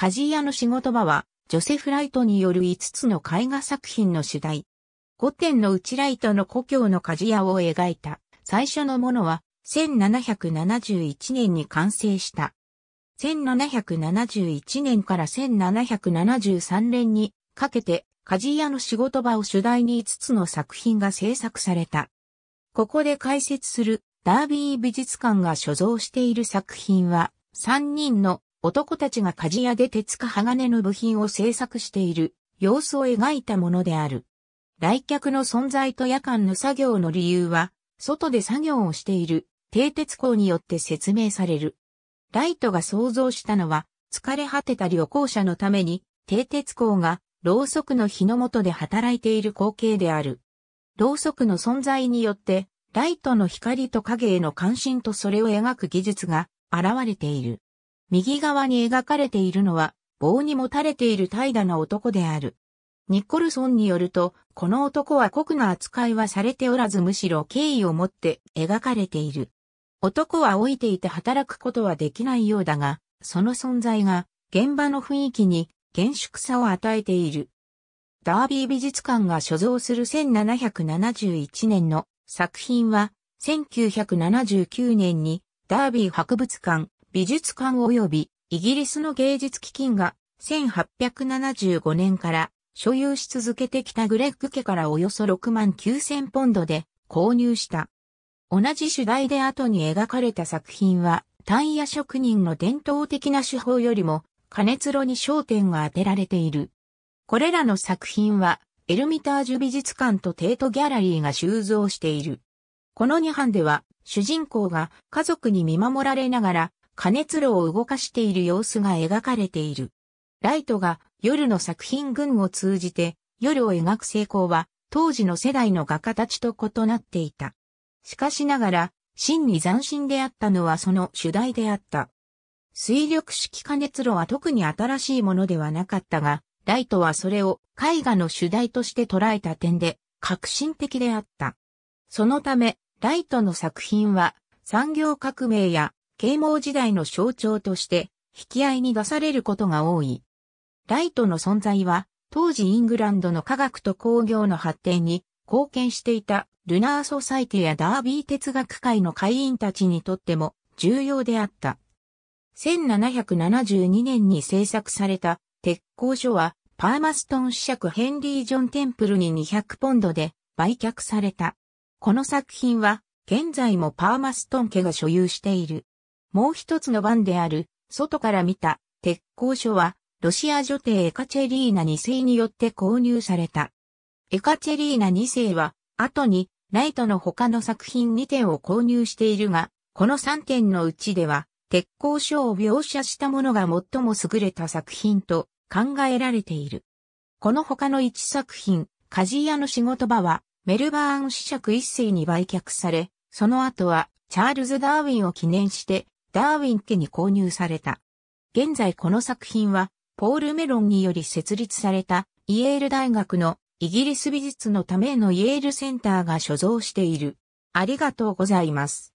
鍛冶屋の仕事場は、ジョセフ・ライトによる5つの絵画作品の主題。5点のうちライトの故郷の鍛冶屋を描いた最初のものは、1771年に完成した。1771年から1773年にかけて、鍛冶屋の仕事場を主題に5つの作品が制作された。ここで解説するダービー美術館が所蔵している作品は、3人の男たちが鍛冶屋で鉄か鋼の部品を制作している様子を描いたものである。来客の存在と夜間の作業の理由は、外で作業をしている蹄鉄工によって説明される。ライトが想像したのは、疲れ果てた旅行者のために、蹄鉄工がろうそくの火の元で働いている光景である。ろうそくの存在によって、ライトの光と影への関心とそれを描く技術が現れている。右側に描かれているのは、棒に持たれている怠惰な男である。ニッコルソンによると、この男は酷な扱いはされておらずむしろ敬意を持って描かれている。男は老いていて働くことはできないようだが、その存在が現場の雰囲気に厳粛さを与えている。ダービー美術館が所蔵する1771年の作品は、1979年にダービー博物館、美術館及びイギリスの芸術基金が1875年から所有し続けてきたグレッグ家からおよそ6万9,000ポンドで購入した。同じ主題で後に描かれた作品は、タイヤ職人の伝統的な手法よりも、金つろに焦点が当てられている。これらの作品は、エルミタージュ美術館とテートギャラリーが収蔵している。この2版では、主人公が家族に見守られながら、金つろを動かしている様子が描かれている。ライトが夜の作品群を通じて、夜を描く成功は、当時の世代の画家たちと異なっていた。しかしながら、真に斬新であったのはその主題であった。水力式金つろは特に新しいものではなかったが、ライトはそれを絵画の主題として捉えた点で革新的であった。そのため、ライトの作品は産業革命や啓蒙時代の象徴として引き合いに出されることが多い。ライトの存在は当時イングランドの科学と工業の発展に貢献していたルナーソサイティやダービー哲学会の会員たちにとっても重要であった。1772年に制作された鉄工所はパーマストン子爵ヘンリー・ジョン・テンプルに200ポンドで売却された。この作品は現在もパーマストン家が所有している。もう一つの版である外から見た鉄工所はロシア女帝エカチェリーナ2世によって購入された。エカチェリーナ2世は後にライトの他の作品2点を購入しているが、この3点のうちでは鉄工所を描写したものが最も優れた作品と考えられている。この他の1作品、鍛冶屋の仕事場はメルバーン子爵1世に売却され、その後はチャールズ・ダーウィンを記念してダーウィン家に購入された。現在この作品はポール・メロンにより設立されたイェール大学のイギリス美術のためのイェールセンターが所蔵している。ありがとうございます。